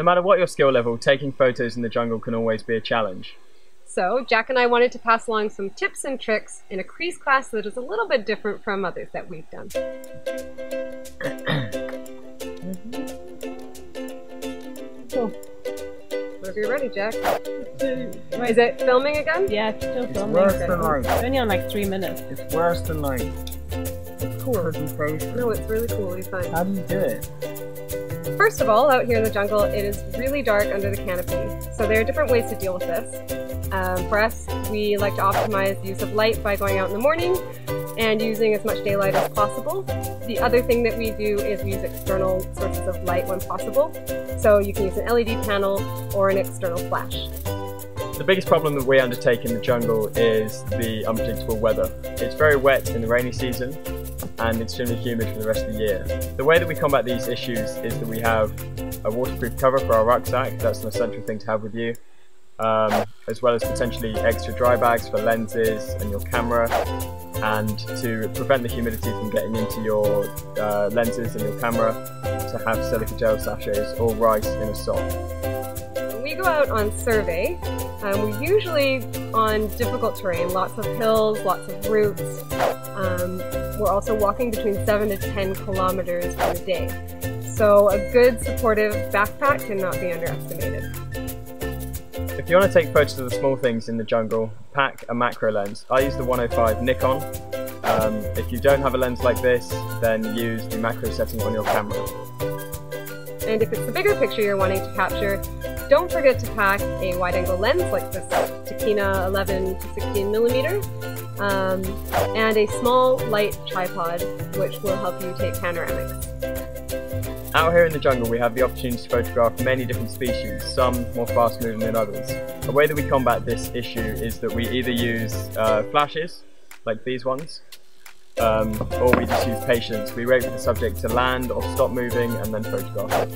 No matter what your skill level, taking photos in the jungle can always be a challenge. So Jack and I wanted to pass along some tips and tricks in a crease class that is a little bit different from others that we've done. Cool. Whenever you're ready, Jack. Is it filming again? Yeah, it's still filming. It's worse than life. It's only on like 3 minutes. It's worse than life. It's cool. No, it's really cool. You're fine. How do you do it? First of all, out here in the jungle, it is really dark under the canopy, so there are different ways to deal with this. For us, we like to optimize the use of light by going out in the morning and using as much daylight as possible. The other thing that we do is we use external sources of light when possible, so you can use an LED panel or an external flash. The biggest problem that we undertake in the jungle is the unpredictable weather. It's very wet in the rainy season, and extremely humid for the rest of the year. The way that we combat these issues is that we have a waterproof cover for our rucksack. That's an essential thing to have with you, as well as potentially extra dry bags for lenses and your camera, and to prevent the humidity from getting into your lenses and your camera, to have silica gel sachets or rice in a sock. We go out on survey. We're usually on difficult terrain, lots of hills, lots of routes. We're also walking between 7 to 10 kilometers in a day. So a good supportive backpack cannot be underestimated. If you want to take photos of the small things in the jungle, pack a macro lens. I use the 105 Nikon. If you don't have a lens like this, then use the macro setting on your camera. And if it's the bigger picture you're wanting to capture, don't forget to pack a wide-angle lens like this Tokina 11 to 16mm, and a small light tripod, which will help you take panoramics. Out here in the jungle, we have the opportunity to photograph many different species, some more fast-moving than others. A way that we combat this issue is that we either use flashes, like these ones, or we just use patience. We wait for the subject to land or stop moving and then photograph it.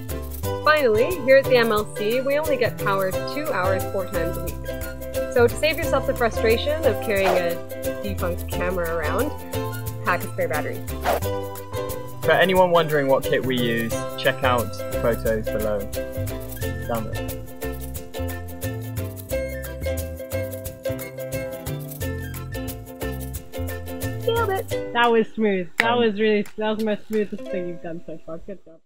Finally, here at the MLC, we only get power 2 hours 4 times a week. So to save yourself the frustration of carrying a defunct camera around, pack a spare battery. For anyone wondering what kit we use, check out the photos below. Down there. Nailed it! That was smooth. That was really, that was the most smoothest thing you've done so far. Good job.